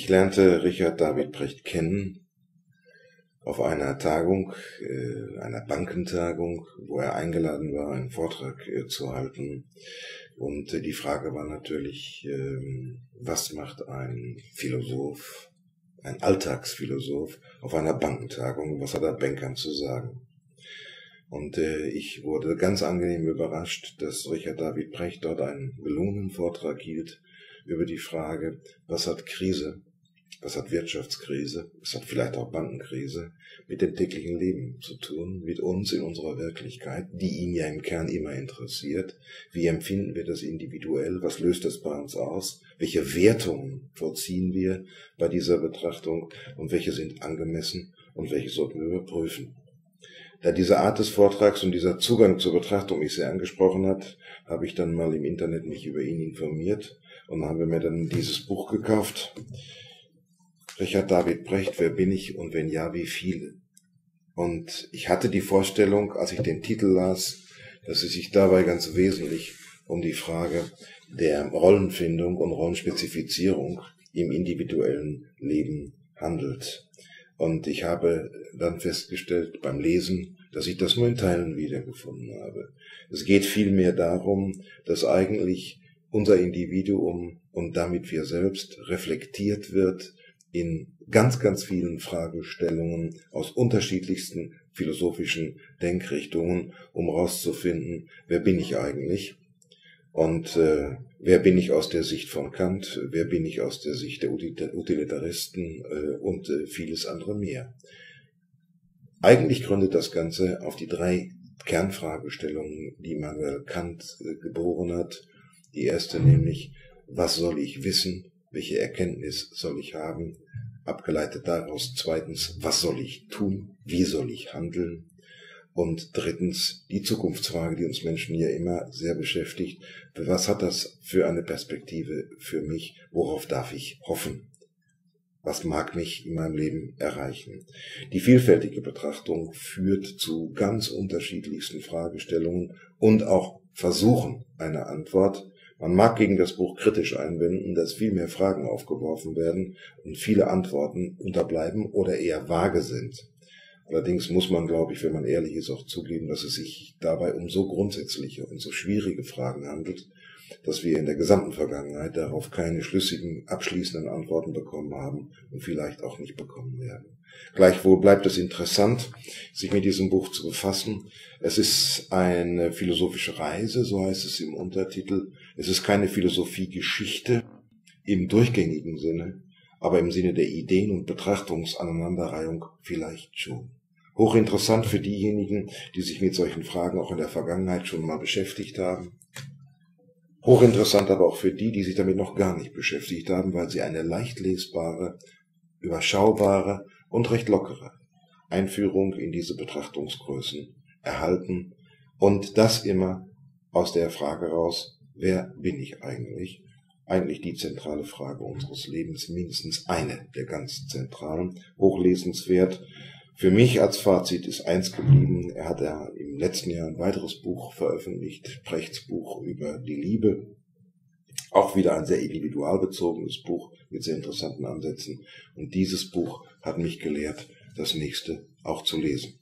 Ich lernte Richard David Precht kennen auf einer Tagung, einer Bankentagung, wo er eingeladen war, einen Vortrag zu halten. Und die Frage war natürlich, was macht ein Philosoph, ein Alltagsphilosoph auf einer Bankentagung, was hat er Bankern zu sagen? Und ich wurde ganz angenehm überrascht, dass Richard David Precht dort einen gelungenen Vortrag hielt über die Frage, was hat Krise, was hat Wirtschaftskrise, was hat vielleicht auch Bankenkrise mit dem täglichen Leben zu tun, mit uns in unserer Wirklichkeit, die ihn ja im Kern immer interessiert. Wie empfinden wir das individuell, was löst das bei uns aus, welche Wertungen vollziehen wir bei dieser Betrachtung und welche sind angemessen und welche sollten wir überprüfen. Da diese Art des Vortrags und dieser Zugang zur Betrachtung mich sehr angesprochen hat, habe ich dann mal im Internet mich über ihn informiert und habe mir dann dieses Buch gekauft. Richard David Precht, Wer bin ich und wenn ja, wie viele? Und ich hatte die Vorstellung, als ich den Titel las, dass es sich dabei ganz wesentlich um die Frage der Rollenfindung und Rollenspezifizierung im individuellen Leben handelt. Und ich habe dann festgestellt beim Lesen, dass ich das nur in Teilen wiedergefunden habe. Es geht vielmehr darum, dass eigentlich unser Individuum und damit wir selbst reflektiert wird in ganz, ganz vielen Fragestellungen aus unterschiedlichsten philosophischen Denkrichtungen, um herauszufinden, wer bin ich eigentlich? Und wer bin ich aus der Sicht von Kant, wer bin ich aus der Sicht der Utilitaristen und vieles andere mehr. Eigentlich gründet das Ganze auf die drei Kernfragestellungen, die Immanuel Kant geboren hat. Die erste nämlich, was soll ich wissen, welche Erkenntnis soll ich haben? Abgeleitet daraus zweitens, was soll ich tun, wie soll ich handeln? Und drittens, die Zukunftsfrage, die uns Menschen ja immer sehr beschäftigt. Was hat das für eine Perspektive für mich? Worauf darf ich hoffen? Was mag mich in meinem Leben erreichen? Die vielfältige Betrachtung führt zu ganz unterschiedlichsten Fragestellungen und auch Versuchen einer Antwort. Man mag gegen das Buch kritisch einwenden, dass viel mehr Fragen aufgeworfen werden und viele Antworten unterbleiben oder eher vage sind. Allerdings muss man, glaube ich, wenn man ehrlich ist, auch zugeben, dass es sich dabei um so grundsätzliche und so schwierige Fragen handelt, dass wir in der gesamten Vergangenheit darauf keine schlüssigen, abschließenden Antworten bekommen haben und vielleicht auch nicht bekommen werden. Gleichwohl bleibt es interessant, sich mit diesem Buch zu befassen. Es ist eine philosophische Reise, so heißt es im Untertitel. Es ist keine Philosophiegeschichte im durchgängigen Sinne, aber im Sinne der Ideen- und Betrachtungsaneinanderreihung vielleicht schon. Hochinteressant für diejenigen, die sich mit solchen Fragen auch in der Vergangenheit schon mal beschäftigt haben. Hochinteressant aber auch für die, die sich damit noch gar nicht beschäftigt haben, weil sie eine leicht lesbare, überschaubare und recht lockere Einführung in diese Betrachtungsgrößen erhalten. Und das immer aus der Frage raus, wer bin ich eigentlich? Eigentlich die zentrale Frage unseres Lebens, mindestens eine der ganz zentralen, hochlesenswert. Für mich als Fazit ist eins geblieben, er hat ja im letzten Jahr ein weiteres Buch veröffentlicht, Prechts Buch über die Liebe. Auch wieder ein sehr individualbezogenes Buch mit sehr interessanten Ansätzen. Und dieses Buch hat mich gelehrt, das nächste auch zu lesen.